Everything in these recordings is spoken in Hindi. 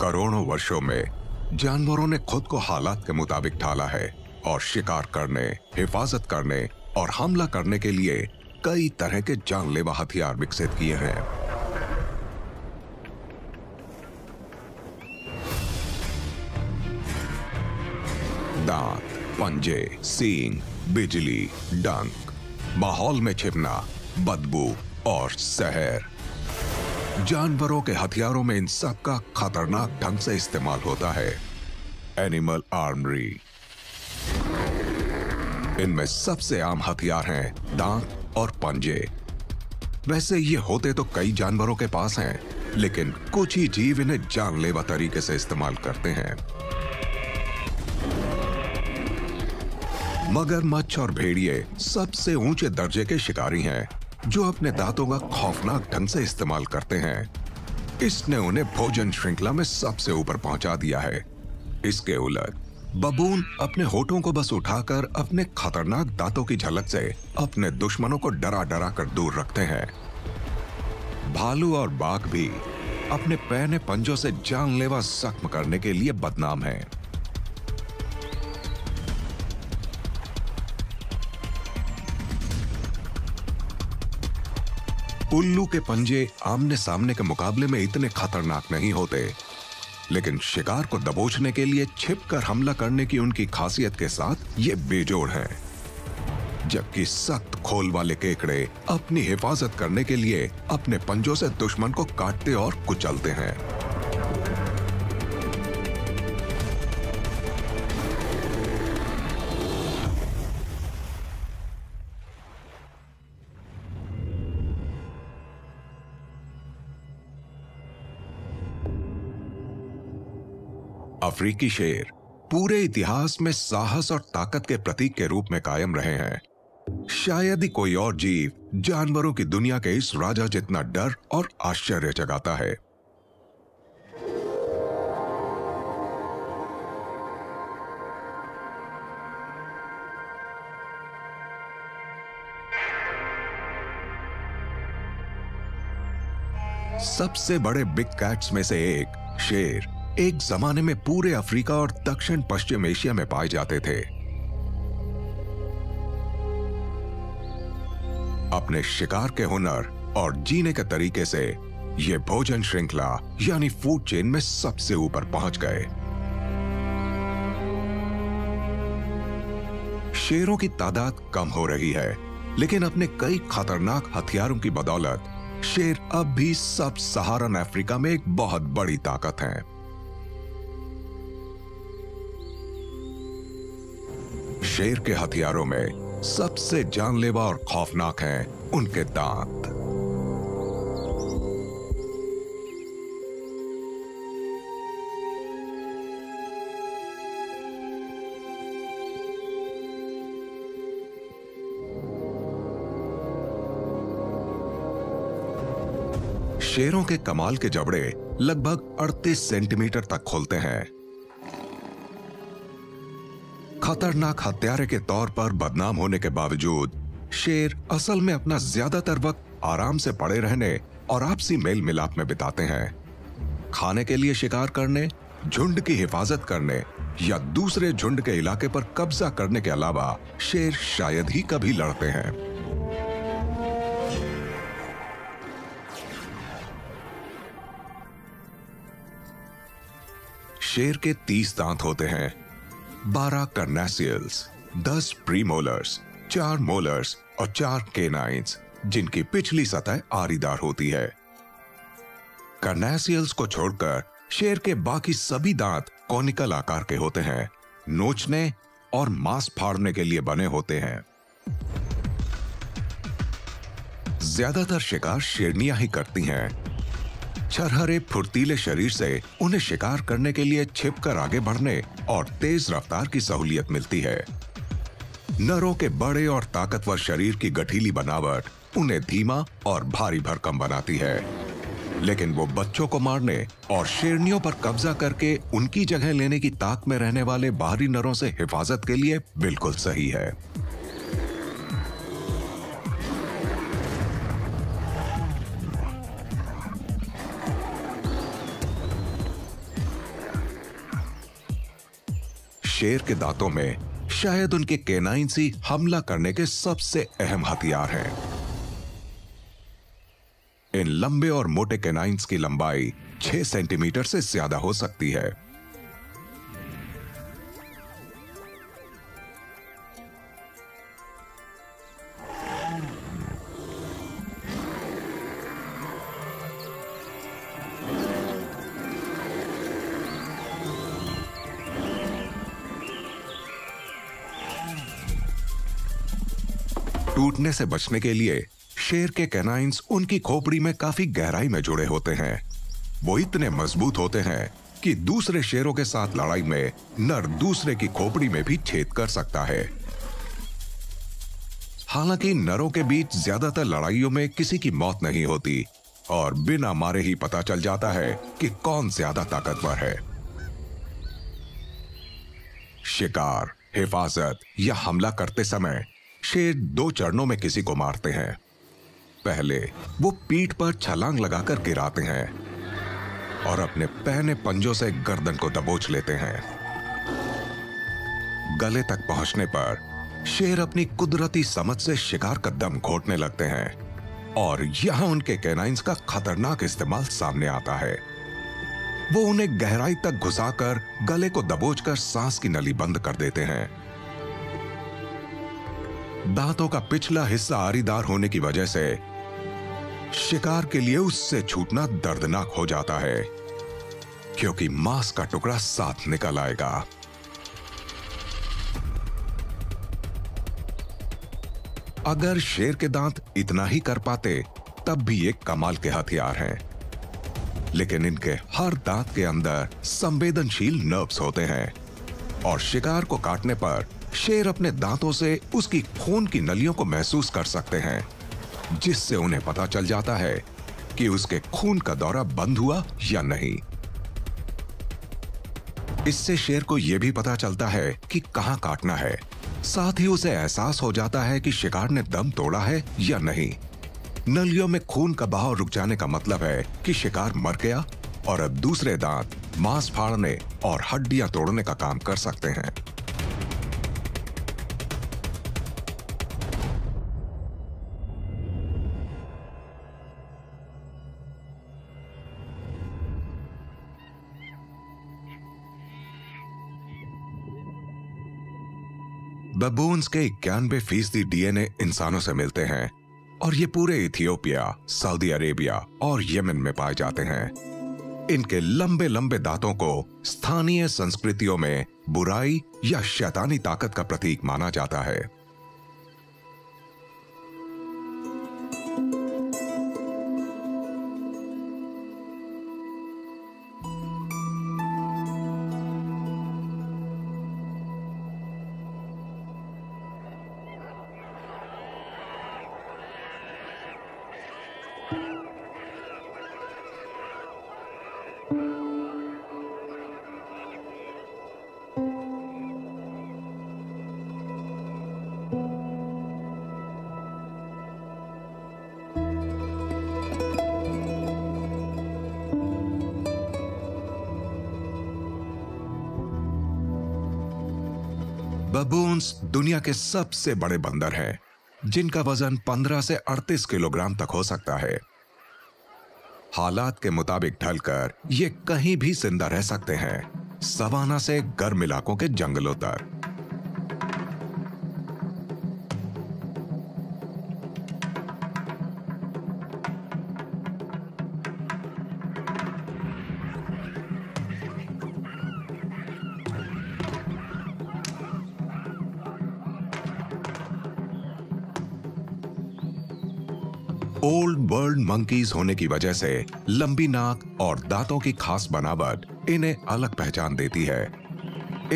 करोड़ों वर्षों में जानवरों ने खुद को हालात के मुताबिक ढाला है और शिकार करने, हिफाजत करने और हमला करने के लिए कई तरह के जानलेवा हथियार विकसित किए हैं। दांत, पंजे, सींग, बिजली, डंक, माहौल में छिपना, बदबू और जहर। जानवरों के हथियारों में इन सब का खतरनाक ढंग से इस्तेमाल होता है। Animal armoury. इनमें सबसे आम हथियार हैं दांत और पंजे। वैसे ये होते तो कई जानवरों के पास हैं, लेकिन कुछ ही जीव इन्हें जानलेवा तरीके से इस्तेमाल करते हैं। मगरमच्छ और भेड़िए सबसे ऊंचे दर्जे के शिकारी हैं, जो अपने दांतों का खौफनाक ढंग से इस्तेमाल करते हैं। इसने उन्हें भोजन श्रृंखला में सबसे ऊपर पहुंचा दिया है। इसके उलट बबून अपने होठों को बस उठाकर अपने खतरनाक दांतों की झलक से अपने दुश्मनों को डरा डरा कर दूर रखते हैं। भालू और बाघ भी अपने पैने पंजों से जानलेवा जख्म करने के लिए बदनाम हैं। उल्लू के पंजे आमने सामने के मुकाबले में इतने खतरनाक नहीं होते, लेकिन शिकार को दबोचने के लिए छिपकर हमला करने की उनकी खासियत के साथ ये बेजोड़ हैं। जबकि सख्त खोल वाले केकड़े अपनी हिफाजत करने के लिए अपने पंजों से दुश्मन को काटते और कुचलते हैं। अफ्रीकी शेर पूरे इतिहास में साहस और ताकत के प्रतीक के रूप में कायम रहे हैं। शायद ही कोई और जीव जानवरों की दुनिया के इस राजा जितना डर और आश्चर्य जगाता है। सबसे बड़े बिग कैट्स में से एक शेर एक जमाने में पूरे अफ्रीका और दक्षिण पश्चिम एशिया में पाए जाते थे। अपने शिकार के हुनर और जीने के तरीके से ये भोजन श्रृंखला यानी फूड चेन में सबसे ऊपर पहुंच गए। शेरों की तादाद कम हो रही है, लेकिन अपने कई खतरनाक हथियारों की बदौलत शेर अब भी सब सहारन अफ्रीका में एक बहुत बड़ी ताकत है। शेर के हथियारों में सबसे जानलेवा और खौफनाक हैं उनके दांत। शेरों के कमाल के जबड़े लगभग 38 सेंटीमीटर तक खुलते हैं। खतरनाक हत्यारे के तौर पर बदनाम होने के बावजूद शेर असल में अपना ज्यादातर वक्त आराम से पड़े रहने और आपसी मेल मिलाप में बिताते हैं। खाने के लिए शिकार करने, झुंड की हिफाजत करने या दूसरे झुंड के इलाके पर कब्जा करने के अलावा शेर शायद ही कभी लड़ते हैं। शेर के 30 दांत होते हैं, 12 कर्नासियल्स, 10 प्रीमोलर्स, 4 मोलर्स और 4 केनाइंस, जिनकी पिछली सतह आरीदार होती है। कर्नासियल्स को छोड़कर शेर के बाकी सभी दांत कॉनिकल आकार के होते हैं, नोचने और मांस फाड़ने के लिए बने होते हैं। ज्यादातर शिकार शेरनियां ही करती हैं। छरहरे फुर्तीले शरीर से उन्हें शिकार करने के लिए छिपकर आगे बढ़ने और तेज रफ्तार की सहूलियत मिलती है। नरों के बड़े और ताकतवर शरीर की गठीली बनावट उन्हें धीमा और भारी भरकम बनाती है, लेकिन वो बच्चों को मारने और शेरनियों पर कब्जा करके उनकी जगह लेने की ताक में रहने वाले बाहरी नरों से हिफाजत के लिए बिल्कुल सही है। शेर के दांतों में शायद उनके केनाइंस ही हमला करने के सबसे अहम हथियार हैं। इन लंबे और मोटे केनाइंस की लंबाई 6 सेंटीमीटर से ज्यादा हो सकती है। टूटने से बचने के लिए शेर के कैनाइंस उनकी खोपड़ी में काफी गहराई में जुड़े होते हैं। वो इतने मजबूत होते हैं कि दूसरे शेरों के साथ लड़ाई में नर दूसरे की खोपड़ी में भी छेद कर सकता है। हालांकि नरों के बीच ज्यादातर लड़ाइयों में किसी की मौत नहीं होती और बिना मारे ही पता चल जाता है कि कौन ज्यादा ताकतवर है। शिकार, हिफाजत या हमला करते समय शेर दो चरणों में किसी को मारते हैं। पहले वो पीठ पर छलांग लगाकर गिराते हैं और अपने पहने पंजों से गर्दन को दबोच लेते हैं। गले तक पहुंचने पर शेर अपनी कुदरती समझ से शिकार का दम घोटने लगते हैं और यहां उनके कैनाइंस का खतरनाक इस्तेमाल सामने आता है। वो उन्हें गहराई तक घुसाकर गले को दबोचकर सांस की नली बंद कर देते हैं। दांतों का पिछला हिस्सा आरीदार होने की वजह से शिकार के लिए उससे छूटना दर्दनाक हो जाता है, क्योंकि मांस का टुकड़ा साथ निकल आएगा। अगर शेर के दांत इतना ही कर पाते तब भी एक कमाल के हथियार हैं, लेकिन इनके हर दांत के अंदर संवेदनशील नर्व्स होते हैं और शिकार को काटने पर शेर अपने दांतों से उसकी खून की नलियों को महसूस कर सकते हैं, जिससे उन्हें पता चल जाता है कि उसके खून का दौरा बंद हुआ या नहीं। इससे शेर को यह भी पता चलता है कि कहां काटना है, साथ ही उसे एहसास हो जाता है कि शिकार ने दम तोड़ा है या नहीं। नलियों में खून का बहाव रुक जाने का मतलब है कि शिकार मर गया और अब दूसरे दांत मांस फाड़ने और हड्डियां तोड़ने का काम कर सकते हैं। बबून्स के 91% डीएनए इंसानों से मिलते हैं और ये पूरे इथियोपिया, सऊदी अरेबिया और यमन में पाए जाते हैं। इनके लंबे लंबे दांतों को स्थानीय संस्कृतियों में बुराई या शैतानी ताकत का प्रतीक माना जाता है। बबून्स दुनिया के सबसे बड़े बंदर हैं, जिनका वजन 15 से 38 किलोग्राम तक हो सकता है। हालात के मुताबिक ढलकर ये कहीं भी जिंदा रह सकते हैं, सवाना से गर्म इलाकों के जंगलों तक। ओल्ड वर्ल्ड मंकीज होने की वजह से लंबी नाक और दांतों की खास बनावट इन्हें अलग पहचान देती है।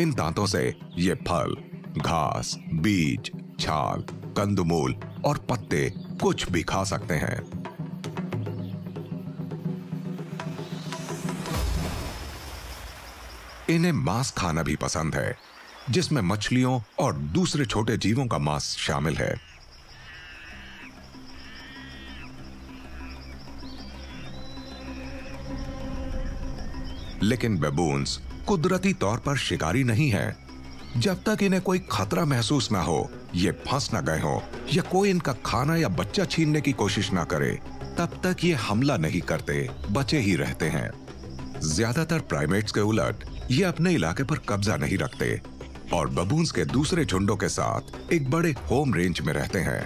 इन दांतों से ये फल, घास, बीज, छाल, कंदमूल और पत्ते कुछ भी खा सकते हैं। इन्हें मांस खाना भी पसंद है, जिसमें मछलियों और दूसरे छोटे जीवों का मांस शामिल है। लेकिन बबून्स कुदरती तौर पर शिकारी नहीं हैं, जब तक इन्हें कोई खतरा महसूस ना हो, ये फंस ना गए हो या कोई इनका खाना या बच्चा छीनने की कोशिश ना करे, तब तक ये हमला नहीं करते, बचे ही रहते हैं। ज्यादातर प्राइमेट्स के उलट ये अपने इलाके पर कब्जा नहीं रखते और बबून्स के दूसरे झुंडों के साथ एक बड़े होम रेंज में रहते हैं।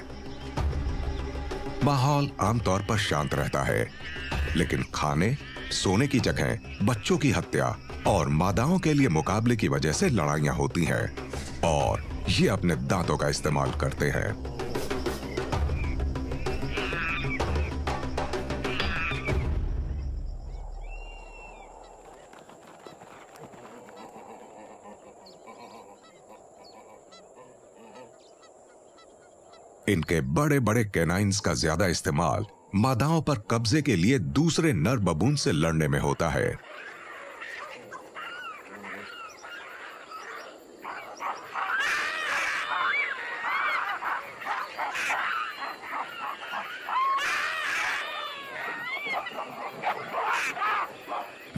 माहौल आमतौर पर शांत रहता है, लेकिन खाने, सोने की जगह, बच्चों की हत्या और मादाओं के लिए मुकाबले की वजह से लड़ाइयां होती हैं और ये अपने दांतों का इस्तेमाल करते हैं। इनके बड़े बड़े कैनाइन्स का ज्यादा इस्तेमाल मादाओं पर कब्जे के लिए दूसरे नर बबून से लड़ने में होता है।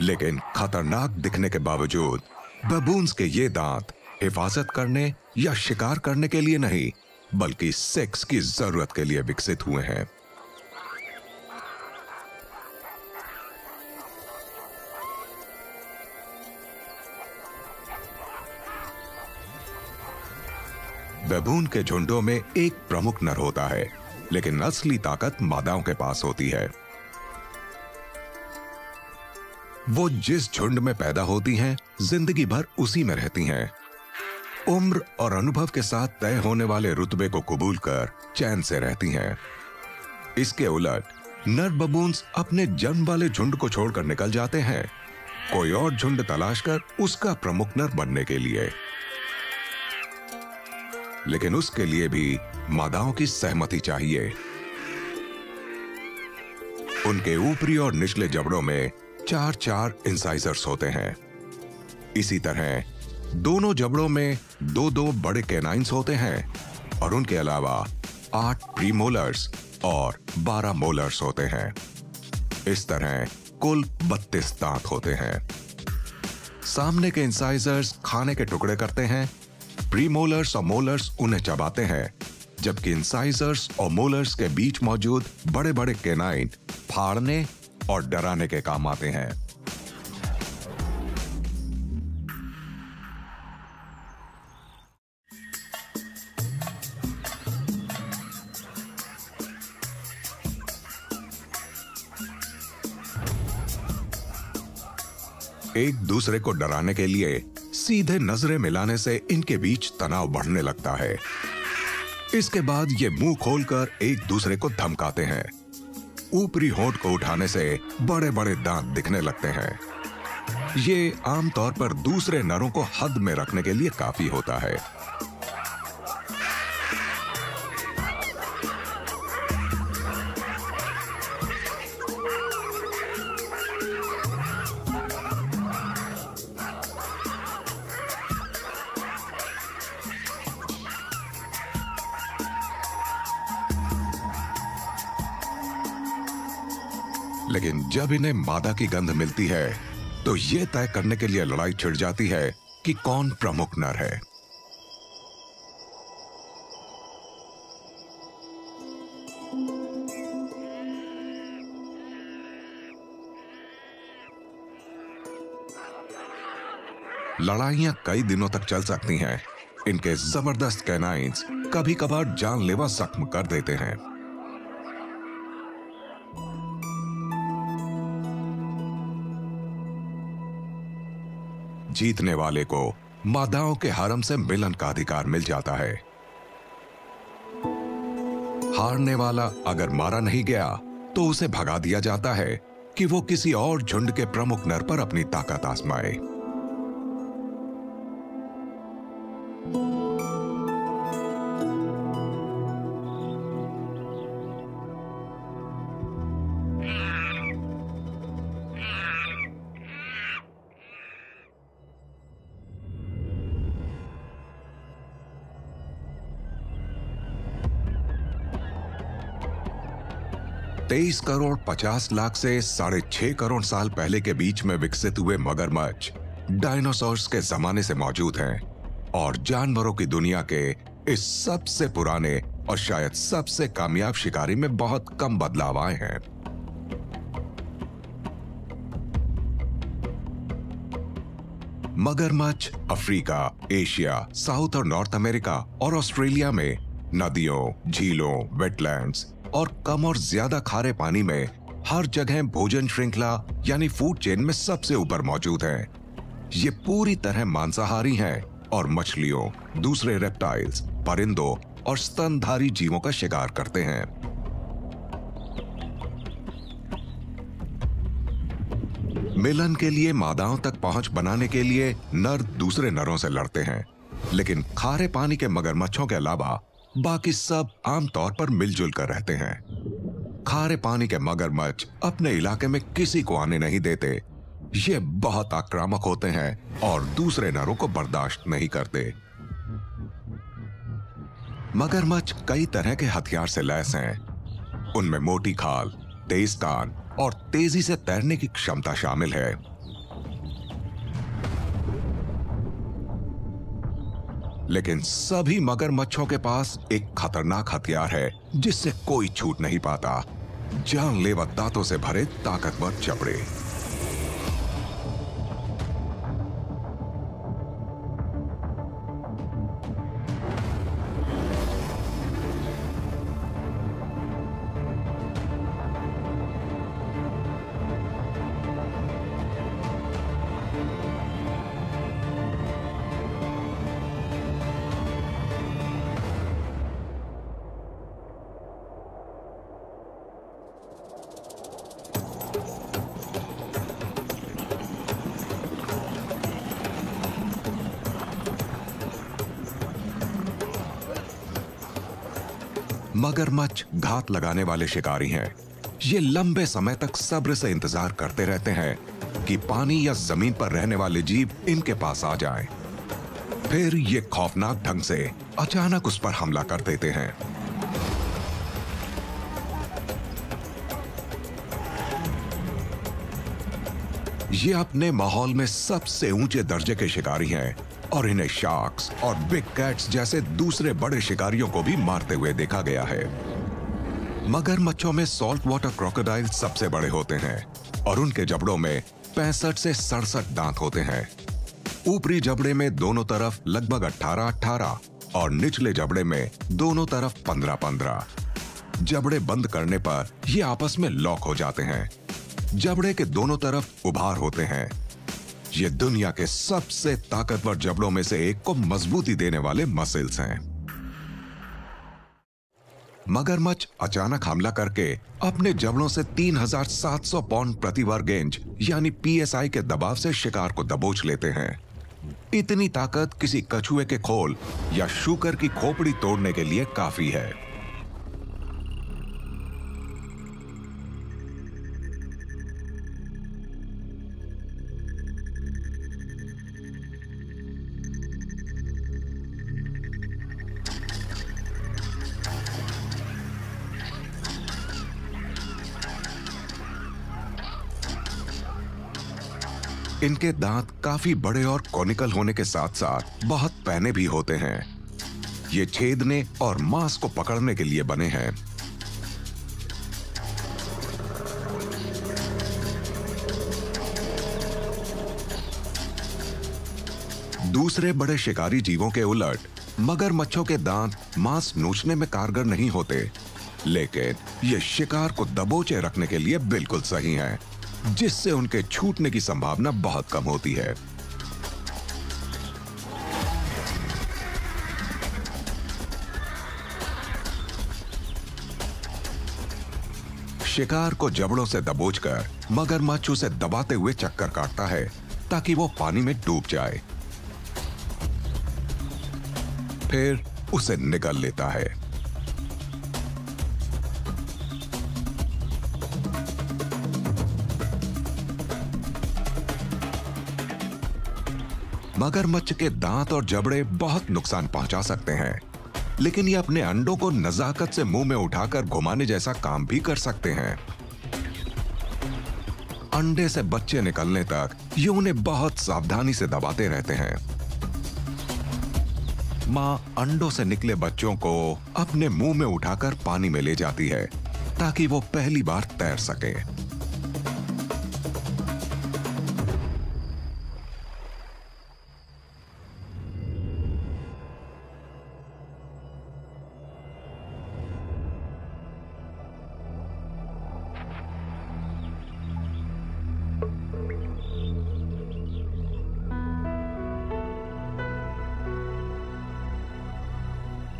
लेकिन खतरनाक दिखने के बावजूद बबून्स के ये दांत हिफाजत करने या शिकार करने के लिए नहीं, बल्कि सेक्स की जरूरत के लिए विकसित हुए हैं। बबून के झुंडों में एक प्रमुख नर होता है, लेकिन असली ताकत मादाओं के पास होती है। वो जिस झुंड में पैदा होती हैं, जिंदगी भर उसी में रहती हैं। उम्र और अनुभव के साथ तय होने वाले रुतबे को कबूल कर चैन से रहती हैं। इसके उलट नर बबून्स अपने जन्म वाले झुंड को छोड़कर निकल जाते हैं, कोई और झुंड तलाश कर उसका प्रमुख नर बनने के लिए। लेकिन उसके लिए भी मादाओं की सहमति चाहिए। उनके ऊपरी और निचले जबड़ों में 4-4 इंसाइजर्स होते हैं। इसी तरह दोनों जबड़ों में 2-2 बड़े कैनाइन्स होते हैं और उनके अलावा 8 प्रीमोलर्स और 12 मोलर्स होते हैं। इस तरह कुल 32 दांत होते हैं। सामने के इंसाइजर्स खाने के टुकड़े करते हैं, प्रीमोलर्स और मोलर्स उन्हें चबाते हैं, जबकि इंसाइजर्स और मोलर्स के बीच मौजूद बड़े बड़े कैनाइन फाड़ने और डराने के काम आते हैं। एक दूसरे को डराने के लिए सीधे नजरें मिलाने से इनके बीच तनाव बढ़ने लगता है। इसके बाद ये मुंह खोलकर एक दूसरे को धमकाते हैं। ऊपरी होंठ को उठाने से बड़े बड़े दांत दिखने लगते हैं। ये आमतौर पर दूसरे नरों को हद में रखने के लिए काफी होता है। लेकिन जब इन्हें मादा की गंध मिलती है तो यह तय करने के लिए लड़ाई छिड़ जाती है कि कौन प्रमुख नर है। लड़ाइयां कई दिनों तक चल सकती हैं। इनके जबरदस्त कैनाइन्स कभी कभार जानलेवा जख्म कर देते हैं। जीतने वाले को मादाओं के हरम से मिलन का अधिकार मिल जाता है। हारने वाला अगर मारा नहीं गया तो उसे भगा दिया जाता है कि वो किसी और झुंड के प्रमुख नर पर अपनी ताकत आजमाए। $23.50 करोड़ से 6.5 करोड़ साल पहले के बीच में विकसित हुए मगरमच्छ डायनासोर्स के जमाने से मौजूद हैं और जानवरों की दुनिया के इस सबसे पुराने और शायद सबसे कामयाब शिकारी में बहुत कम बदलाव आए हैं। मगरमच्छ अफ्रीका, एशिया, साउथ और नॉर्थ अमेरिका और ऑस्ट्रेलिया में नदियों, झीलों, वेटलैंड्स और कम और ज्यादा खारे पानी में हर जगह भोजन श्रृंखला यानी फूड चेन में सबसे ऊपर मौजूद हैं। ये पूरी तरह मांसाहारी हैं और मछलियों, दूसरे रेप्टाइल्स, परिंदों और स्तनधारी जीवों का शिकार करते हैं। मिलन के लिए मादाओं तक पहुंच बनाने के लिए नर दूसरे नरों से लड़ते हैं, लेकिन खारे पानी के मगरमच्छों के अलावा बाकी सब आमतौर पर मिलजुल कर रहते हैं। खारे पानी के मगरमच्छ अपने इलाके में किसी को आने नहीं देते। ये बहुत आक्रामक होते हैं और दूसरे नरों को बर्दाश्त नहीं करते। मगरमच्छ कई तरह के हथियार से लैस हैं। उनमें मोटी खाल, तेज कान और तेजी से तैरने की क्षमता शामिल है। लेकिन सभी मगरमच्छों के पास एक खतरनाक हथियार है जिससे कोई छूट नहीं पाता, जानलेवा दांतों से भरे ताकतवर जबड़े। मगरमच्छ घात लगाने वाले शिकारी हैं। ये लंबे समय तक सब्र से इंतजार करते रहते हैं कि पानी या जमीन पर रहने वाले जीव इनके पास आ जाएं। फिर ये खौफनाक ढंग से अचानक उस पर हमला कर देते हैं। ये अपने माहौल में सबसे ऊंचे दर्जे के शिकारी हैं और इन्हें शार्क्स और बिग कैट्स जैसे दूसरे बड़े शिकारियों को भी मारते हुए देखा गया है। मगरमच्छों में सॉल्ट वाटर क्रोकोडाइल सबसे बड़े होते हैं और उनके जबड़ों में 65 से 67 दांत होते हैं। ऊपरी जबड़े में दोनों तरफ लगभग 18-18 और निचले जबड़े में दोनों तरफ 15-15। जबड़े बंद करने पर ये आपस में लॉक हो जाते हैं। जबड़े के दोनों तरफ उभार होते हैं। ये दुनिया के सबसे ताकतवर जबड़ों में से एक को मजबूती देने वाले मसल्स हैं। मगरमच्छ अचानक हमला करके अपने जबड़ों से 3,700 पाउंड प्रति वर्ग इंच यानी PSI के दबाव से शिकार को दबोच लेते हैं। इतनी ताकत किसी कछुए के खोल या शूकर की खोपड़ी तोड़ने के लिए काफी है। इनके दांत काफी बड़े और कॉनिकल होने के साथ साथ बहुत पैने भी होते हैं। ये छेदने और मांस को पकड़ने के लिए बने हैं। दूसरे बड़े शिकारी जीवों के उलट मगरमच्छों के दांत मांस नोचने में कारगर नहीं होते, लेकिन ये शिकार को दबोचे रखने के लिए बिल्कुल सही हैं, जिससे उनके छूटने की संभावना बहुत कम होती है। शिकार को जबड़ों से दबोचकर मगरमच्छ उसे दबाते हुए चक्कर काटता है ताकि वो पानी में डूब जाए, फिर उसे निगल लेता है। मगरमच्छ के दांत और जबड़े बहुत नुकसान पहुंचा सकते हैं, लेकिन ये अपने अंडों को नजाकत से मुंह में उठाकर घुमाने जैसा काम भी कर सकते हैं। अंडे से बच्चे निकलने तक ये उन्हें बहुत सावधानी से दबाते रहते हैं। माँ अंडों से निकले बच्चों को अपने मुंह में उठाकर पानी में ले जाती है ताकि वो पहली बार तैर सके।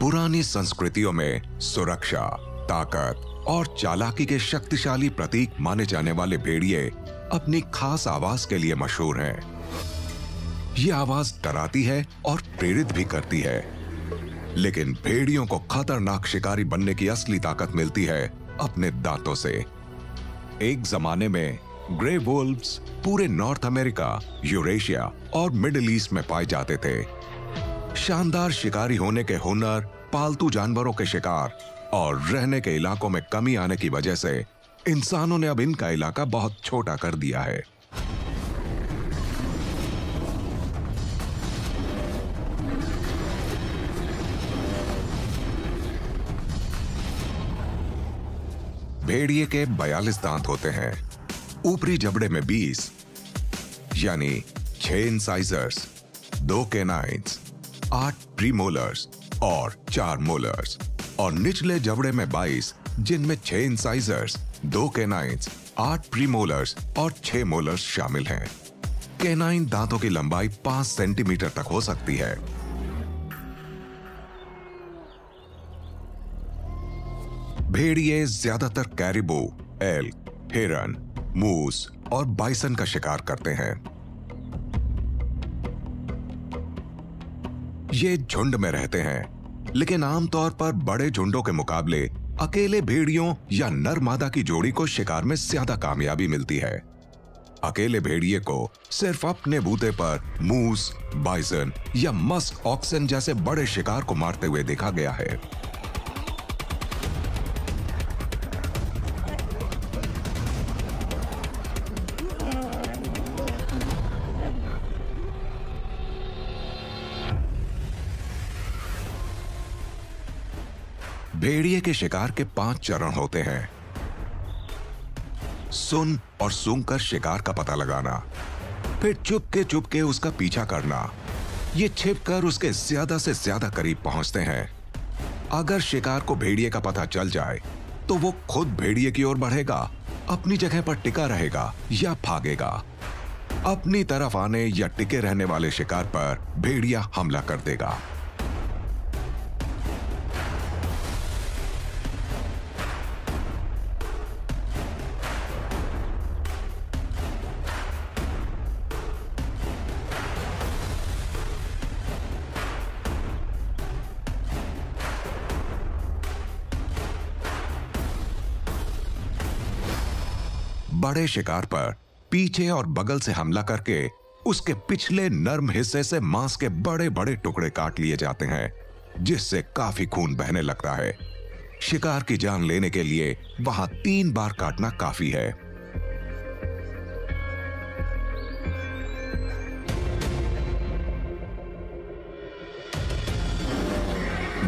पुरानी संस्कृतियों में सुरक्षा, ताकत और चालाकी के शक्तिशाली प्रतीक माने जाने वाले भेड़िए अपनी खास आवाज के लिए मशहूर हैं। ये आवाज डराती है और प्रेरित भी करती है, लेकिन भेड़ियों को खतरनाक शिकारी बनने की असली ताकत मिलती है अपने दांतों से। एक जमाने में ग्रे वुल्व्स पूरे नॉर्थ अमेरिका, यूरेशिया और मिडिल ईस्ट में पाए जाते थे। शानदार शिकारी होने के हुनर, पालतू जानवरों के शिकार और रहने के इलाकों में कमी आने की वजह से इंसानों ने अब इनका इलाका बहुत छोटा कर दिया है। भेड़िए के 42 दांत होते हैं, ऊपरी जबड़े में 20 यानी 6 इंसाइजर्स, 2 केनाइन्स, 8 प्रीमोलर्स और 4 मोलर्स और निचले जबड़े में 22 जिनमें 6 इंसाइजर्स, 2 केनाइन्स, 8 प्रीमोलर्स और 6 मोलर्स शामिल हैं। केनाइन दांतों की लंबाई 5 सेंटीमीटर तक हो सकती है। भेड़िए ज्यादातर कैरिबू, एल्क, हिरन, मूस और बाइसन का शिकार करते हैं। ये झुंड में रहते हैं, लेकिन आमतौर पर बड़े झुंडों के मुकाबले अकेले भेड़ियों या नर मादा की जोड़ी को शिकार में ज्यादा कामयाबी मिलती है। अकेले भेड़िए को सिर्फ अपने बूते पर मूस, बाइसन या मस्क ऑक्सन जैसे बड़े शिकार को मारते हुए देखा गया है। भेड़िए के शिकार के 5 चरण होते हैं। सुन और सूंघ कर शिकार का पता लगाना, फिर चुपके उसका पीछा करना। ये छिपकर उसके ज्यादा से ज्यादा करीब पहुंचते हैं। अगर शिकार को भेड़िए का पता चल जाए तो वो खुद भेड़िए की ओर बढ़ेगा, अपनी जगह पर टिका रहेगा या भागेगा। अपनी तरफ आने या टिके रहने वाले शिकार पर भेड़िया हमला कर देगा। बड़े शिकार पर पीछे और बगल से हमला करके उसके पिछले नर्म हिस्से से मांस के बड़े बड़े टुकड़े काट लिए जाते हैं, जिससे काफी खून बहने लगता है। शिकार की जान लेने के लिए वहां 3 बार काटना काफी है।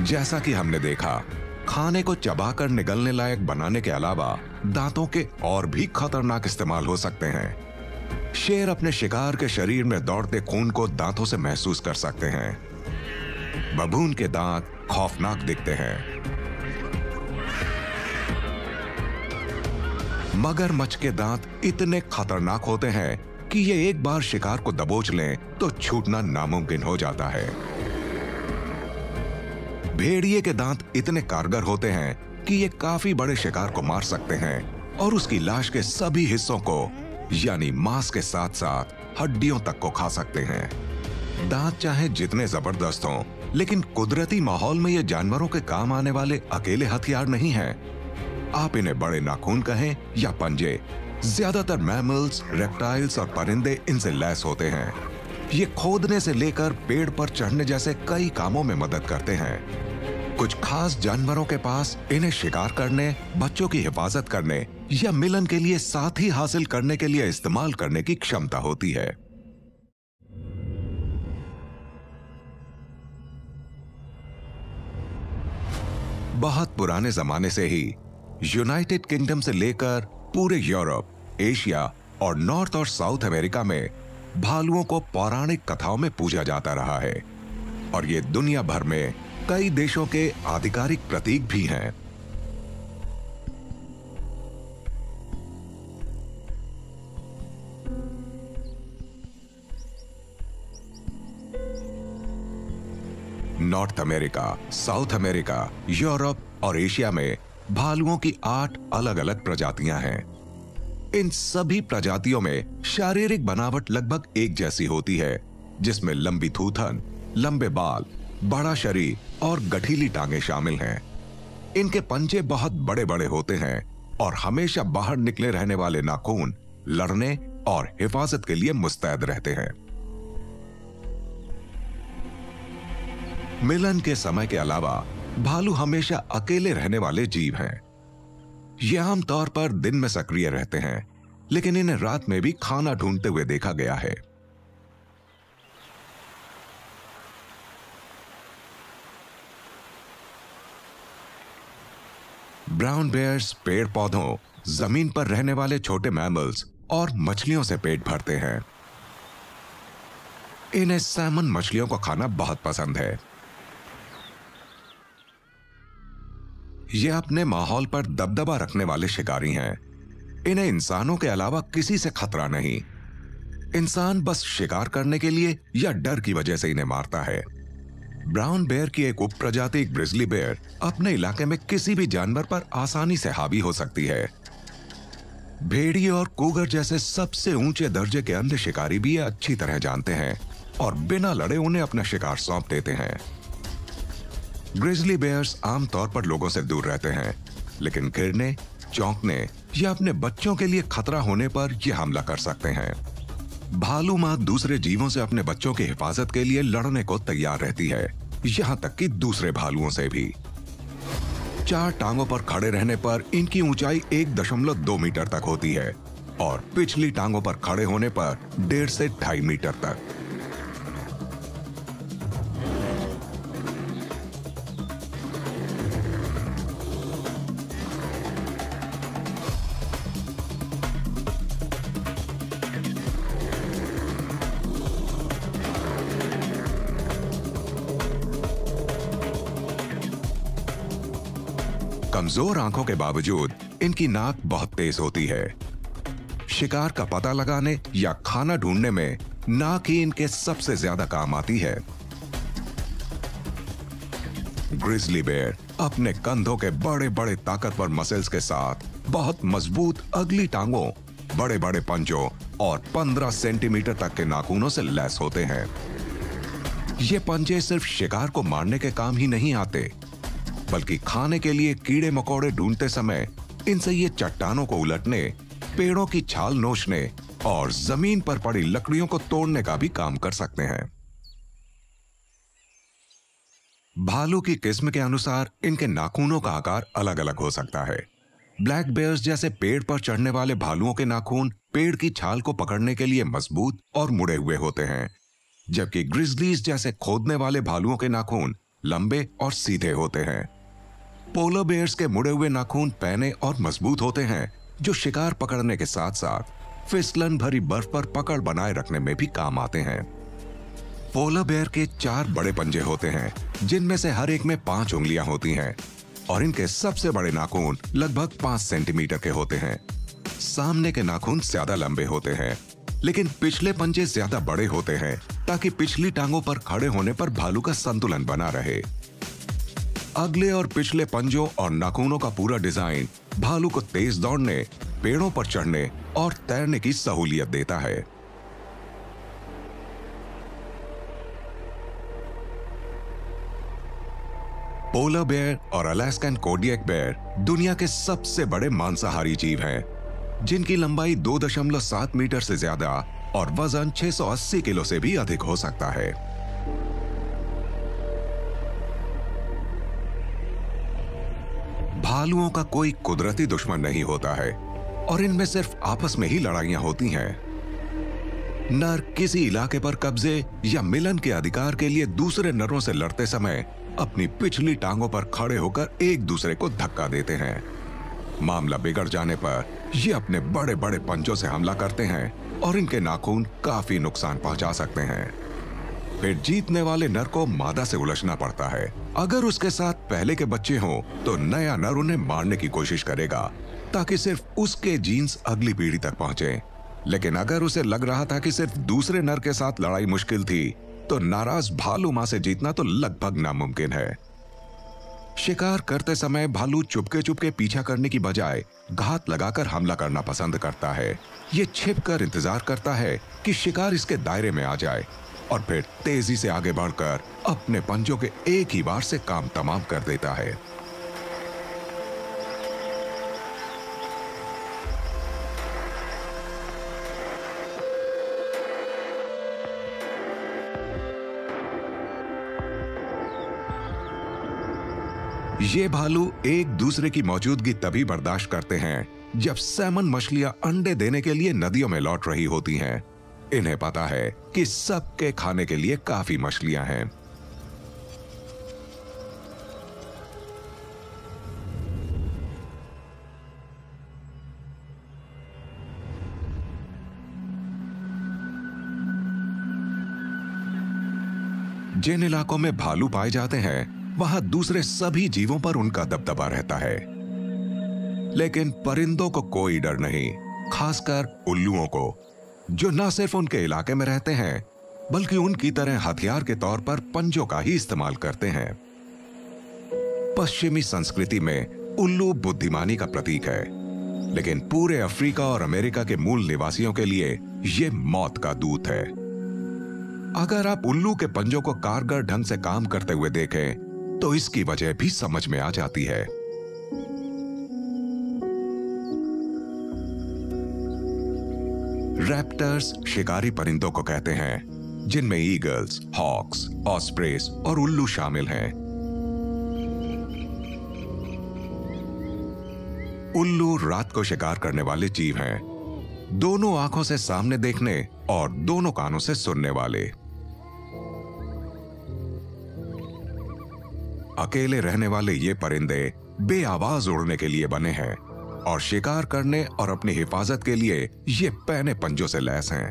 जैसा कि हमने देखा, खाने को चबाकर निगलने लायक बनाने के अलावा दांतों के और भी खतरनाक इस्तेमाल हो सकते हैं। शेर अपने शिकार के शरीर में दौड़ते खून को दांतों से महसूस कर सकते हैं। बबून के दांत खौफनाक दिखते हैं। मगरमच्छ के दांत इतने खतरनाक होते हैं कि ये एक बार शिकार को दबोच लें तो छूटना नामुमकिन हो जाता है। भेड़िए के दांत इतने कारगर होते हैं कि ये काफी बड़े शिकार को मार सकते हैं और उसकी लाश के सभी हिस्सों को, यानी मांस के साथ साथ हड्डियों तक को खा सकते हैं। दांत चाहे जितने जबरदस्त हों, लेकिन कुदरती माहौल में ये जानवरों के काम आने वाले अकेले हथियार नहीं हैं। आप इन्हें बड़े नाखून कहें या पंजे, ज्यादातर मैमल्स, रेप्टाइल्स और परिंदे इनसे लैस होते हैं। ये खोदने से लेकर पेड़ पर चढ़ने जैसे कई कामों में मदद करते हैं। कुछ खास जानवरों के पास इन्हें शिकार करने, बच्चों की हिफाजत करने या मिलन के लिए साथी हासिल करने के लिए इस्तेमाल करने की क्षमता होती है। बहुत पुराने जमाने से ही यूनाइटेड किंगडम से लेकर पूरे यूरोप, एशिया और नॉर्थ और साउथ अमेरिका में भालुओं को पौराणिक कथाओं में पूजा जाता रहा है और ये दुनिया भर में कई देशों के आधिकारिक प्रतीक भी हैं। North America, South America, Europe और एशिया में भालुओं की 8 अलग-अलग प्रजातियां हैं। इन सभी प्रजातियों में शारीरिक बनावट लगभग एक जैसी होती है, जिसमें लंबी थूथन, लंबे बाल, बड़ा शरीर और गठीली टांगें शामिल हैं। इनके पंजे बहुत बड़े-बड़े होते हैं और हमेशा बाहर निकले रहने वाले नाखून लड़ने और हिफाजत के लिए मुस्तैद रहते हैं। मिलन के समय के अलावा भालू हमेशा अकेले रहने वाले जीव हैं। ये आमतौर पर दिन में सक्रिय रहते हैं, लेकिन इन्हें रात में भी खाना ढूंढते हुए देखा गया है। ब्राउन बेयर्स पेड़ पौधों, जमीन पर रहने वाले छोटे मैमल्स और मछलियों से पेट भरते हैं। इन्हें सैमन मछलियों को खाना बहुत पसंद है। ये अपने माहौल पर दबदबा रखने वाले शिकारी हैं। इन्हें इंसानों के अलावा किसी से खतरा नहीं। इंसान बस शिकार करने के लिए या डर की वजह से इन्हें मारता है। ब्राउन बेयर की एक उपप्रजाति ग्रिजली बेयर अपने इलाके में किसी भी जानवर पर आसानी से हावी हो सकती है। भेड़िए और कूगर जैसे सबसे ऊंचे दर्जे के अन्य शिकारी भी ये अच्छी तरह जानते हैं और बिना लड़े उन्हें अपना शिकार सौंप देते हैं। ग्रिजली बेयर्स आमतौर पर लोगों से दूर रहते हैं, लेकिन गिरने, चौंकने या अपने बच्चों के लिए खतरा होने पर ये हमला कर सकते हैं। भालू मां दूसरे जीवों से अपने बच्चों की हिफाजत के लिए लड़ने को तैयार रहती है, यहां तक कि दूसरे भालुओं से भी। 4 टांगों पर खड़े रहने पर इनकी ऊंचाई 1.2 मीटर तक होती है और पिछली टांगों पर खड़े होने पर 1.5 से 2.5 मीटर तक। कमजोर आंखों के बावजूद इनकी नाक बहुत तेज होती है। शिकार का पता लगाने या खाना ढूंढने में नाक ही इनके सबसे ज्यादा काम आती है। ग्रिजली बेयर अपने कंधों के बड़े-बड़े ताकतवर मसल्स के साथ बहुत मजबूत अगली टांगों, बड़े-बड़े पंजों और 15 सेंटीमीटर तक के नाखूनों से लैस होते हैं। ये पंजे सिर्फ शिकार को मारने के काम ही नहीं आते, बल्कि खाने के लिए कीड़े मकोड़े ढूंढते समय इनसे ये चट्टानों को उलटने, पेड़ों की छाल नोचने और जमीन पर पड़ी लकड़ियों को तोड़ने का भी काम कर सकते हैं। भालू की किस्म के अनुसार इनके नाखूनों का आकार अलग-अलग हो सकता है। ब्लैक बेयर्स जैसे पेड़ पर चढ़ने वाले भालुओं के नाखून पेड़ की छाल को पकड़ने के लिए मजबूत और मुड़े हुए होते हैं, जबकि ग्रिजलीज जैसे खोदने वाले भालुओं के नाखून लंबे और सीधे होते हैं। पोलर बेयर्स के मुड़े हुए नाखून पैने और मजबूत होते हैं, जो शिकार पकड़ने के साथ साथ फिसलन भरी बर्फ पर पकड़ बनाए रखने में भी काम आते हैं। पोलर बेयर के 4 बड़े पंजे होते हैं, जिनमें से हर एक में 5 उंगलियां होती हैं और इनके सबसे बड़े नाखून लगभग 5 सेंटीमीटर के होते हैं। सामने के नाखून ज्यादा लंबे होते हैं, लेकिन पिछले पंजे ज्यादा बड़े होते हैं ताकि पिछली टांगों पर खड़े होने पर भालू का संतुलन बना रहे। अगले और पिछले पंजों और नाखूनों का पूरा डिजाइन भालू को तेज दौड़ने, पेड़ों पर चढ़ने और तैरने की सहूलियत देता है। पोलर बेयर और अलास्कन कोडियक बेयर दुनिया के सबसे बड़े मांसाहारी जीव हैं, जिनकी लंबाई 2.7 मीटर से ज्यादा और वजन 680 किलो से भी अधिक हो सकता है। भालुओं का कोई कुदरती दुश्मन नहीं होता है और इनमें सिर्फ आपस में ही लड़ाइयां होती हैं। नर किसी इलाके पर कब्जे या मिलन के अधिकार के लिए दूसरे नरों से लड़ते समय अपनी पिछली टांगों पर खड़े होकर एक दूसरे को धक्का देते हैं। मामला बिगड़ जाने पर ये अपने बड़े बड़े पंजों से हमला करते हैं और इनके नाखून काफी नुकसान पहुंचा सकते हैं। फिर जीतने वाले नर को मादा से उलझना पड़ता है। अगर उसके साथ पहले के बच्चे हों तो नया नर उन्हें मारने की कोशिश करेगा ताकि सिर्फ उसके जीन्स अगली पीढ़ी तक पहुंचे। लेकिन अगर उसे लग रहा था कि सिर्फ दूसरे नर के साथ लड़ाई मुश्किल थी तो नाराज भालू मां से जीतना तो लगभग नामुमकिन है। शिकार करते समय भालू चुपके चुपके पीछा करने की बजाय घात लगाकर हमला करना पसंद करता है। ये छिपकर इंतजार करता है कि शिकार इसके दायरे में आ जाए और फिर तेजी से आगे बढ़कर अपने पंजों के एक ही बार से काम तमाम कर देता है। ये भालू एक दूसरे की मौजूदगी तभी बर्दाश्त करते हैं जब सैमन मछलियां अंडे देने के लिए नदियों में लौट रही होती हैं। इन्हें पता है कि सबके खाने के लिए काफी मछलियां हैं। जिन इलाकों में भालू पाए जाते हैं वहां दूसरे सभी जीवों पर उनका दबदबा रहता है, लेकिन परिंदों को कोई डर नहीं, खासकर उल्लुओं को, जो न सिर्फ उनके इलाके में रहते हैं बल्कि उनकी तरह हथियार के तौर पर पंजों का ही इस्तेमाल करते हैं। पश्चिमी संस्कृति में उल्लू बुद्धिमानी का प्रतीक है, लेकिन पूरे अफ्रीका और अमेरिका के मूल निवासियों के लिए यह मौत का दूत है। अगर आप उल्लू के पंजों को कारगर ढंग से काम करते हुए देखें तो इसकी वजह भी समझ में आ जाती है। रैप्टर्स शिकारी परिंदों को कहते हैं, जिनमें ईगल्स, हॉक्स, ऑस्प्रेस और उल्लू शामिल हैं। उल्लू रात को शिकार करने वाले जीव हैं, दोनों आंखों से सामने देखने और दोनों कानों से सुनने वाले। अकेले रहने वाले ये परिंदे बेआवाज उड़ने के लिए बने हैं और शिकार करने और अपनी हिफाजत के लिए ये पैने पंजों से लैस हैं।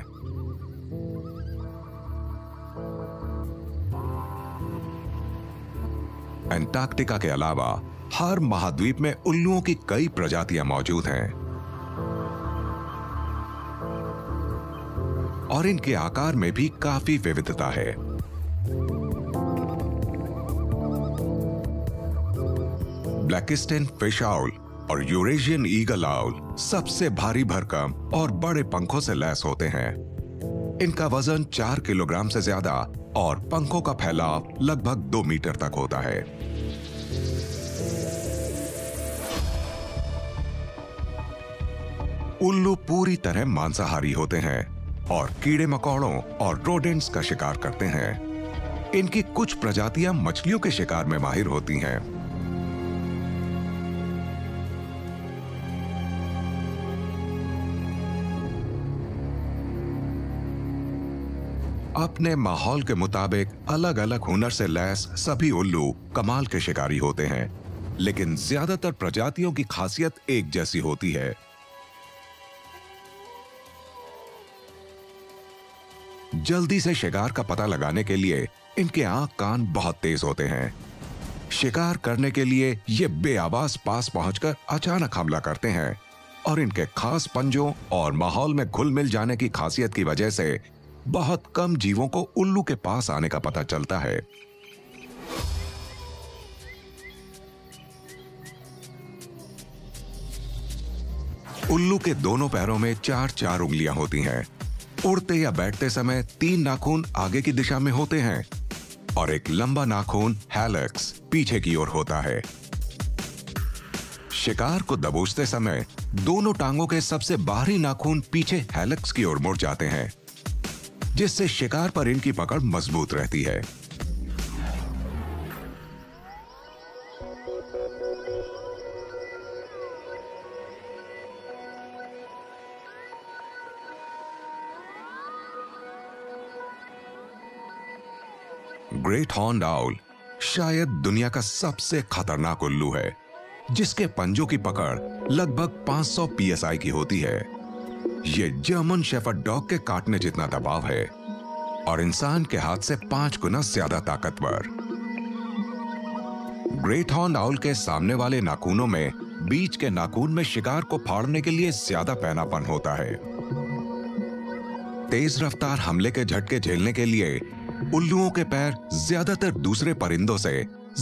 एंटार्क्टिका के अलावा हर महाद्वीप में उल्लुओं की कई प्रजातियां मौजूद हैं और इनके आकार में भी काफी विविधता है। ब्लैकिस्टन फिश आउल और यूरेशियन ईगल आउल सबसे भारी भरकम और बड़े पंखों से लैस होते हैं। इनका वजन 4 किलोग्राम से ज्यादा और पंखों का फैलाव लगभग 2 मीटर तक होता है। उल्लू पूरी तरह मांसाहारी होते हैं और कीड़े मकोड़ों और रोडेंट्स का शिकार करते हैं। इनकी कुछ प्रजातियां मछलियों के शिकार में माहिर होती हैं। अपने माहौल के मुताबिक अलग अलग हुनर से लैस सभी उल्लू कमाल के शिकारी होते हैं, लेकिन ज्यादातर प्रजातियों की खासियत एक जैसी होती है। जल्दी से शिकार का पता लगाने के लिए इनके आंख कान बहुत तेज होते हैं। शिकार करने के लिए ये बेआवाज पास पहुंचकर अचानक हमला करते हैं और इनके खास पंजों और माहौल में घुल मिल जाने की खासियत की वजह से बहुत कम जीवों को उल्लू के पास आने का पता चलता है। उल्लू के दोनों पैरों में 4-4 उंगलियां होती हैं। उड़ते या बैठते समय 3 नाखून आगे की दिशा में होते हैं और एक लंबा नाखून हैलेक्स पीछे की ओर होता है। शिकार को दबोचते समय दोनों टांगों के सबसे बाहरी नाखून पीछे हैलेक्स की ओर मुड़ जाते हैं, जिससे शिकार पर इनकी पकड़ मजबूत रहती है। ग्रेट हॉर्न्ड आउल शायद दुनिया का सबसे खतरनाक उल्लू है, जिसके पंजों की पकड़ लगभग 500 PSI की होती है। यह जर्मन शेफर्ड डॉग के काटने जितना दबाव है और इंसान के हाथ से 5 गुना ज्यादा ताकतवर। ग्रेट हॉर्न आउल के सामने वाले नाखूनों में बीच के नाखून में शिकार को फाड़ने के लिए ज्यादा पैनापन होता है। तेज रफ्तार हमले के झटके झेलने के लिए उल्लुओं के पैर ज्यादातर दूसरे परिंदों से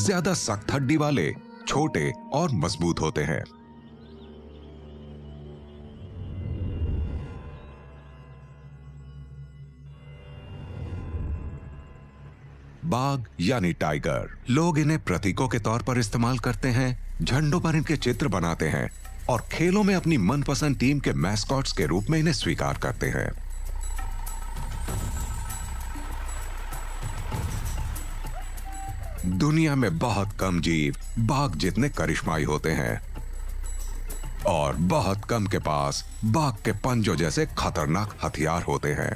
ज्यादा सख्त हड्डी वाले, छोटे और मजबूत होते हैं। बाघ यानी टाइगर, लोग इन्हें प्रतीकों के तौर पर इस्तेमाल करते हैं, झंडों पर इनके चित्र बनाते हैं और खेलों में अपनी मनपसंद टीम के मैस्कॉट्स के रूप में इन्हें स्वीकार करते हैं। दुनिया में बहुत कम जीव बाघ जितने करिश्माई होते हैं और बहुत कम के पास बाघ के पंजों जैसे खतरनाक हथियार होते हैं।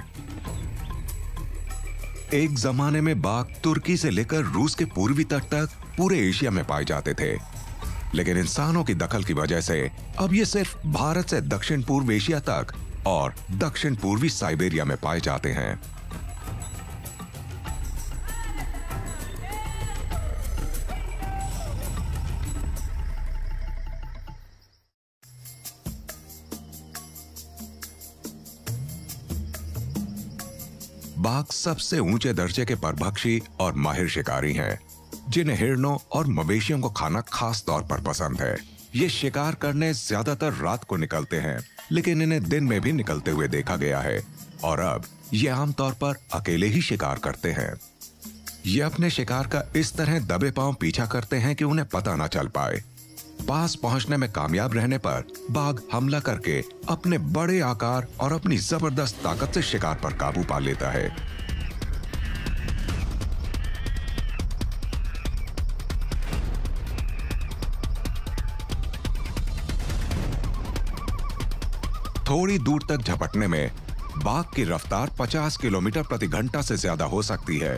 एक जमाने में बाघ तुर्की से लेकर रूस के पूर्वी तट तक पूरे एशिया में पाए जाते थे, लेकिन इंसानों की दखल की वजह से अब ये सिर्फ भारत से दक्षिण पूर्व एशिया तक और दक्षिण पूर्वी साइबेरिया में पाए जाते हैं। बाघ सबसे ऊंचे दर्जे के परभक्षी और माहिर शिकारी हैं, जिन्हें हिरणों और मवेशियों को खाना खास तौर पर पसंद है। ये शिकार करने ज्यादातर रात को निकलते हैं, लेकिन इन्हें दिन में भी निकलते हुए देखा गया है और अब ये आमतौर पर अकेले ही शिकार करते हैं। ये अपने शिकार का इस तरह दबे पांव पीछा करते हैं कि उन्हें पता ना चल पाए। पास पहुंचने में कामयाब रहने पर बाघ हमला करके अपने बड़े आकार और अपनी जबरदस्त ताकत से शिकार पर काबू पा लेता है। थोड़ी दूर तक झपटने में बाघ की रफ्तार 50 किलोमीटर प्रति घंटा से ज्यादा हो सकती है।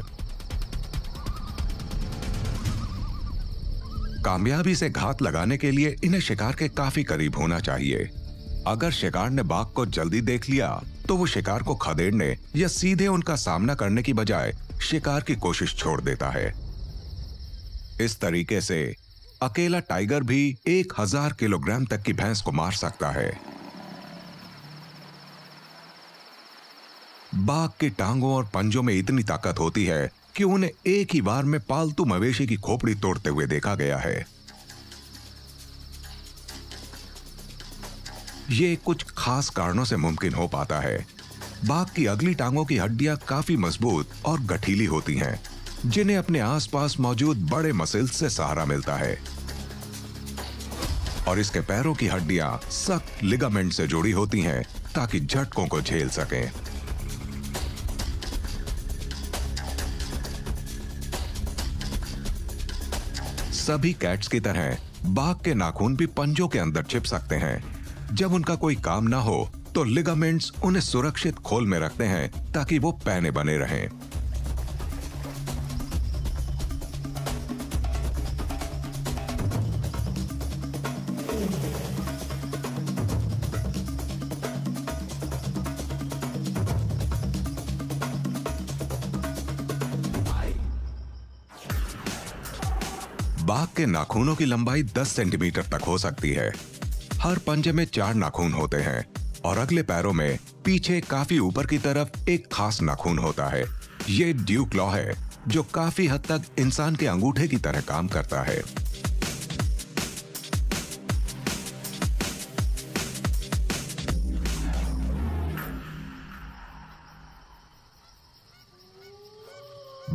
कामयाबी से घात लगाने के लिए इन्हें शिकार के काफी करीब होना चाहिए। अगर शिकार ने बाघ को जल्दी देख लिया तो वो शिकार को खदेड़ने या सीधे उनका सामना करने की बजाय शिकार की कोशिश छोड़ देता है। इस तरीके से अकेला टाइगर भी 1000 किलोग्राम तक की भैंस को मार सकता है। बाघ की टांगों और पंजों में इतनी ताकत होती है कि उन्हें एक ही बार में पालतू मवेशी की खोपड़ी तोड़ते हुए देखा गया है। ये कुछ खास कारणों से मुमकिन हो पाता है। बाघ की अगली टांगों की हड्डियां काफी मजबूत और गठीली होती हैं, जिन्हें अपने आसपास मौजूद बड़े मसल्स से सहारा मिलता है और इसके पैरों की हड्डियां सख्त लिगामेंट से जुड़ी होती हैं ताकि झटकों को झेल सकें। सभी कैट्स की तरह बाघ के नाखून भी पंजों के अंदर छिप सकते हैं। जब उनका कोई काम ना हो तो लिगामेंट्स उन्हें सुरक्षित खोल में रखते हैं ताकि वो पैने बने रहें। बाघ के नाखूनों की लंबाई 10 सेंटीमीटर तक हो सकती है। हर पंजे में 4 नाखून होते हैं और अगले पैरों में पीछे काफी ऊपर की तरफ एक खास नाखून होता है। ये ड्यू क्लॉ है, जो काफी हद तक इंसान के अंगूठे की तरह काम करता है।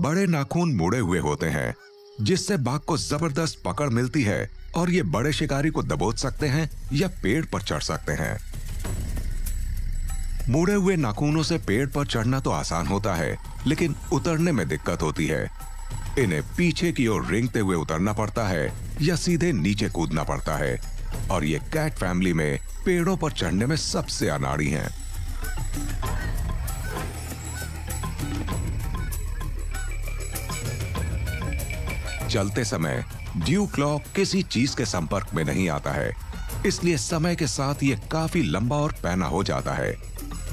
बड़े नाखून मुड़े हुए होते हैं, जिससे बाघ को जबरदस्त पकड़ मिलती है और ये बड़े शिकारी को दबोच सकते हैं या पेड़ पर चढ़ सकते हैं। मुड़े हुए नाखूनों से पेड़ पर चढ़ना तो आसान होता है, लेकिन उतरने में दिक्कत होती है। इन्हें पीछे की ओर रेंगते हुए उतरना पड़ता है या सीधे नीचे कूदना पड़ता है और ये कैट फैमिली में पेड़ों पर चढ़ने में सबसे अनाड़ी हैं। चलते समय ड्यू क्लॉक किसी चीज के संपर्क में नहीं आता है, इसलिए समय के साथ ये काफी लंबा और पैना हो जाता है।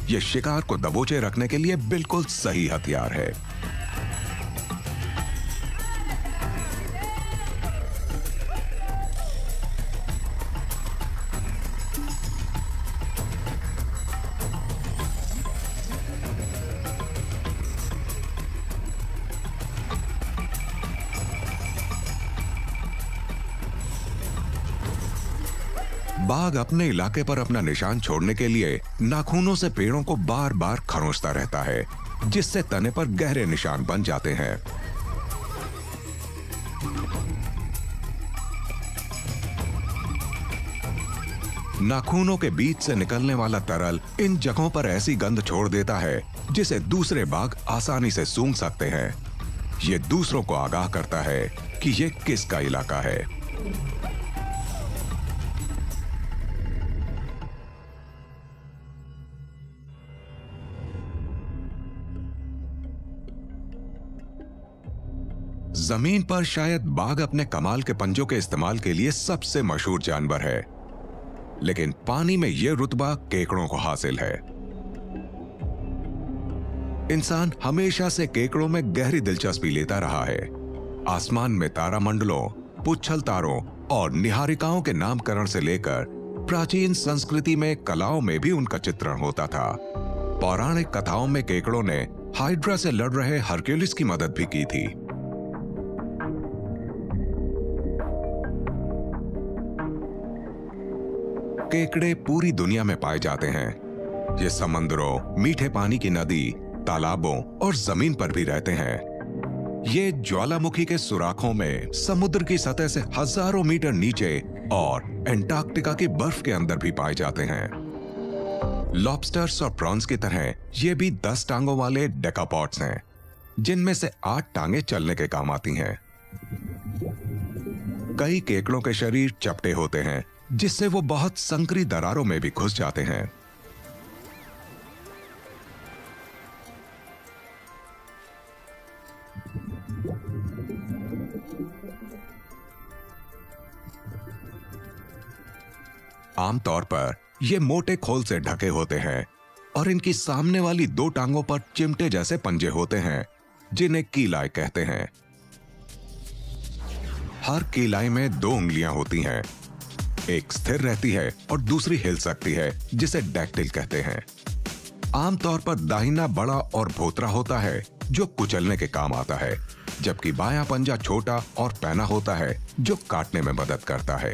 ये शिकार को दबोचे रखने के लिए बिल्कुल सही हथियार है। बाघ अपने इलाके पर अपना निशान छोड़ने के लिए नाखूनों से पेड़ों को बार बार खरोंचता रहता है, जिससे तने पर गहरे निशान बन जाते हैं। नाखूनों के बीच से निकलने वाला तरल इन जगहों पर ऐसी गंध छोड़ देता है जिसे दूसरे बाघ आसानी से सूंघ सकते हैं। ये दूसरों को आगाह करता है कि ये किसका इलाका है। जमीन पर शायद बाघ अपने कमाल के पंजों के इस्तेमाल के लिए सबसे मशहूर जानवर है, लेकिन पानी में यह रुतबा केकड़ों को हासिल है। इंसान हमेशा से केकड़ों में गहरी दिलचस्पी लेता रहा है। आसमान में तारामंडलों, पुच्छल तारों और निहारिकाओं के नामकरण से लेकर प्राचीन संस्कृति में कलाओं में भी उनका चित्रण होता था। पौराणिक कथाओं में केकड़ों ने हाइड्रा से लड़ रहे हरक्यूलिस की मदद भी की थी। केकड़े पूरी दुनिया में पाए जाते हैं। ये समंदरों, मीठे पानी की नदी, तालाबों और जमीन पर भी रहते हैं। ये ज्वालामुखी के सुराखों में, समुद्र की सतह से हजारों मीटर नीचे और एंटार्क्टिका की बर्फ के अंदर भी पाए जाते हैं। लॉबस्टर्स और प्रॉन्स की तरह ये भी 10 टांगों वाले डेकापॉड्स हैं, जिनमें से 8 टांगे चलने के काम आती हैं। कई केकड़ों के शरीर चपटे होते हैं, जिससे वो बहुत संकरी दरारों में भी घुस जाते हैं। आमतौर पर ये मोटे खोल से ढके होते हैं और इनकी सामने वाली 2 टांगों पर चिमटे जैसे पंजे होते हैं, जिन्हें कीलाई कहते हैं। हर कीलाई में 2 उंगलियां होती हैं, एक स्थिर रहती है और दूसरी हिल सकती है, जिसे डैक्टिल कहते हैं। आमतौर पर दाहिना बड़ा और भोतरा होता है, जो कुचलने के काम आता है, जबकि बायां पंजा छोटा और पैना होता है, जो काटने में मदद करता है।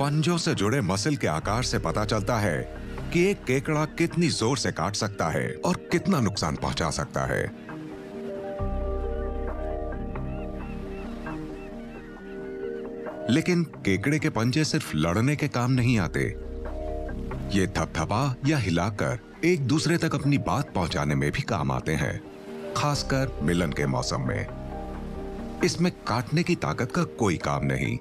पंजों से जुड़े मसल के आकार से पता चलता है कि एक केकड़ा कितनी जोर से काट सकता है और कितना नुकसान पहुंचा सकता है। लेकिन केकड़े के पंजे सिर्फ लड़ने के काम नहीं आते। ये थपथपा या हिलाकर एक दूसरे तक अपनी बात पहुंचाने में भी काम आते हैं, खासकर मिलन के मौसम में। इसमें काटने की ताकत का कोई काम नहीं।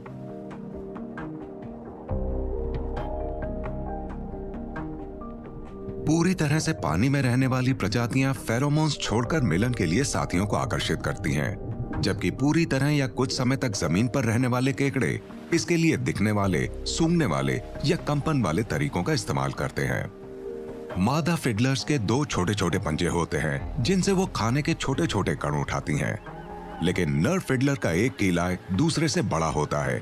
पूरी तरह से पानी में रहने वाली प्रजातियां फेरोमोन्स छोड़कर मिलन के लिए साथियों को आकर्षित करती हैं, जबकि पूरी तरह या कुछ समय तक जमीन पर रहने वाले केकड़े इसके लिए दिखने वाले, सूंघने वाले या कंपन वाले तरीकों का इस्तेमाल करते हैं। मादा फिडलर्स के 2 छोटे छोटे पंजे होते हैं, जिनसे वो खाने के छोटे छोटे कण उठाती हैं। लेकिन नर फिडलर का एक कीलाई दूसरे से बड़ा होता है।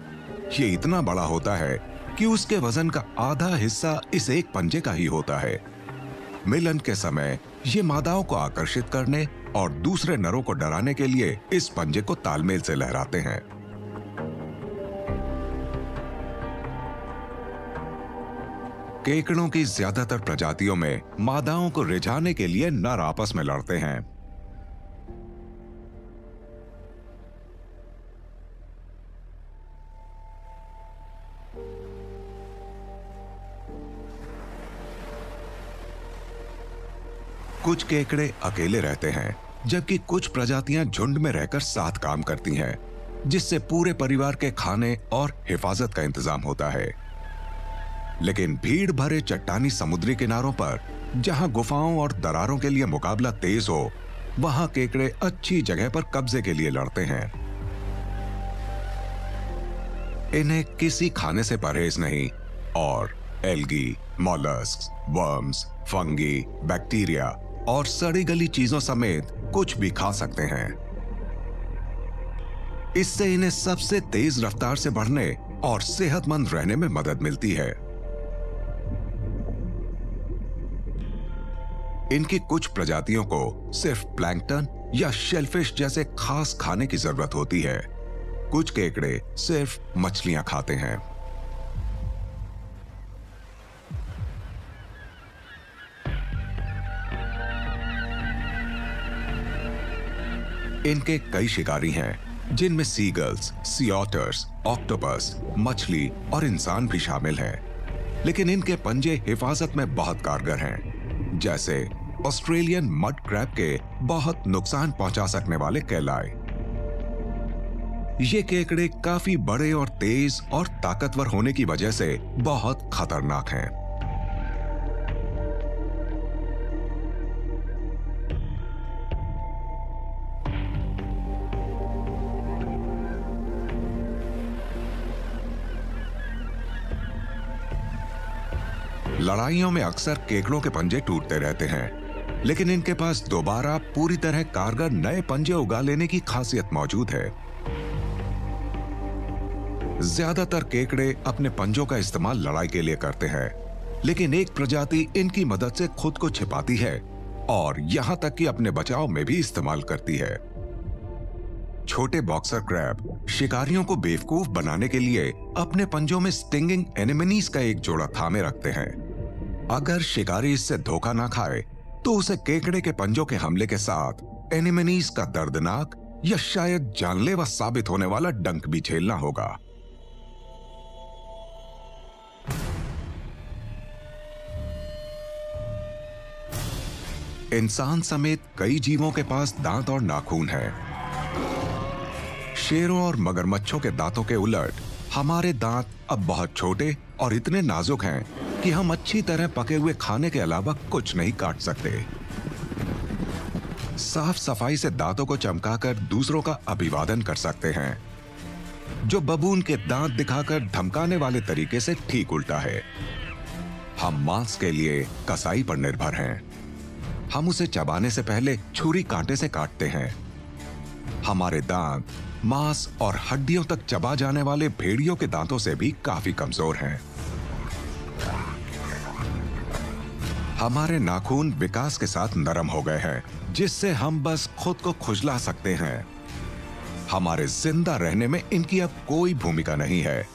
ये इतना बड़ा होता है कि उसके वजन का आधा हिस्सा इस एक पंजे का ही होता है। मिलन के समय ये मादाओं को आकर्षित करने और दूसरे नरों को डराने के लिए इस पंजे को तालमेल से लहराते हैं। केकड़ों की ज्यादातर प्रजातियों में मादाओं को रिझाने के लिए नर आपस में लड़ते हैं। कुछ केकड़े अकेले रहते हैं, जबकि कुछ प्रजातियां झुंड में रहकर साथ काम करती हैं, जिससे पूरे परिवार के खाने और हिफाजत का इंतजाम होता है। लेकिन भीड़ भरे चट्टानी समुद्री किनारों पर जहां गुफाओं और दरारों के लिए मुकाबला तेज हो, वहां केकड़े अच्छी जगह पर कब्जे के लिए लड़ते हैं। इन्हें किसी खाने से परहेज नहीं और algae, mollusc, worms, fungi, bacteria और सड़ी गली चीजों समेत कुछ भी खा सकते हैं। इससे इन्हें सबसे तेज रफ्तार से बढ़ने और सेहतमंद रहने में मदद मिलती है। इनकी कुछ प्रजातियों को सिर्फ प्लैंकटन या शेलफिश जैसे खास खाने की जरूरत होती है। कुछ केकड़े सिर्फ मछलियां खाते हैं। इनके कई शिकारी हैं, जिनमें सीगल्स, सी ऑटर्स, ऑक्टोपस, मछली और इंसान भी शामिल हैं। लेकिन इनके पंजे हिफाजत में बहुत कारगर हैं, जैसे ऑस्ट्रेलियन मड क्रैब के बहुत नुकसान पहुंचा सकने वाले कैलाई। ये केकड़े काफी बड़े और तेज और ताकतवर होने की वजह से बहुत खतरनाक हैं। लड़ाइयों में अक्सर केकड़ों के पंजे टूटते रहते हैं, लेकिन इनके पास दोबारा पूरी तरह कारगर नए पंजे उगा लेने की खासियत मौजूद है। ज्यादातर केकड़े अपने पंजों का इस्तेमाल लड़ाई के लिए करते हैं, लेकिन एक प्रजाति इनकी मदद से खुद को छिपाती है और यहां तक कि अपने बचाव में भी इस्तेमाल करती है। छोटे बॉक्सर क्रैब शिकारियों को बेवकूफ बनाने के लिए अपने पंजों में स्टिंगिंग एनेमनीज का एक जोड़ा थामे रखते हैं। अगर शिकारी इससे धोखा ना खाए तो उसे केकड़े के पंजों के हमले के साथ एनेमनीज का दर्दनाक या शायद जानलेवा साबित होने वाला डंक भी झेलना होगा। इंसान समेत कई जीवों के पास दांत और नाखून है। शेरों और मगरमच्छों के दांतों के उलट हमारे दांत अब बहुत छोटे और इतने नाजुक हैं कि हम अच्छी तरह पके हुए खाने के अलावा कुछ नहीं काट सकते। साफ सफाई से दांतों को चमकाकर दूसरों का अभिवादन कर सकते हैं, जो बबून के दांत दिखाकर धमकाने वाले तरीके से ठीक उल्टा है। हम मांस के लिए कसाई पर निर्भर हैं। हम उसे चबाने से पहले छुरी कांटे से काटते हैं। हमारे दांत मांस और हड्डियों तक चबा जाने वाले भेड़ियों के दांतों से भी काफी कमजोर हैं। हमारे नाखून विकास के साथ नरम हो गए हैं, जिससे हम बस खुद को खुजला सकते हैं। हमारे जिंदा रहने में इनकी अब कोई भूमिका नहीं है।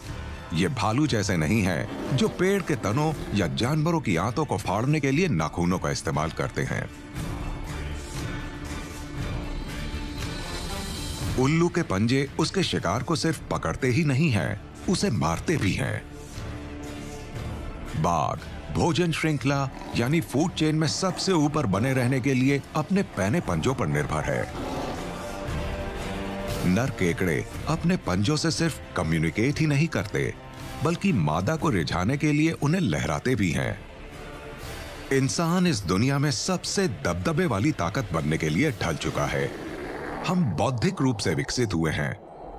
ये भालू जैसे नहीं हैं, जो पेड़ के तनों या जानवरों की आंतों को फाड़ने के लिए नाखूनों का इस्तेमाल करते हैं। उल्लू के पंजे उसके शिकार को सिर्फ पकड़ते ही नहीं हैं, उसे मारते भी हैं। बाघ भोजन श्रृंखला यानी फूड चेन में सबसे ऊपर बने रहने के लिए अपने पैने पंजों पर निर्भर है। नर केकड़े अपने पंजों से सिर्फ कम्युनिकेट ही नहीं करते, बल्कि मादा को रिझाने के लिए उन्हें लहराते भी हैं। इंसान इस दुनिया में सबसे दबदबे वाली ताकत बनने के लिए ढल चुका है। हम बौद्धिक रूप से विकसित हुए हैं,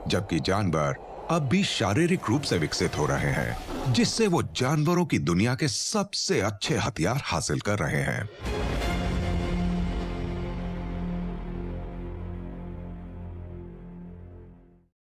जबकि जानवर अब भी शारीरिक रूप से विकसित हो रहे हैं, जिससे वो जानवरों की दुनिया के सबसे अच्छे हथियार हासिल कर रहे हैं।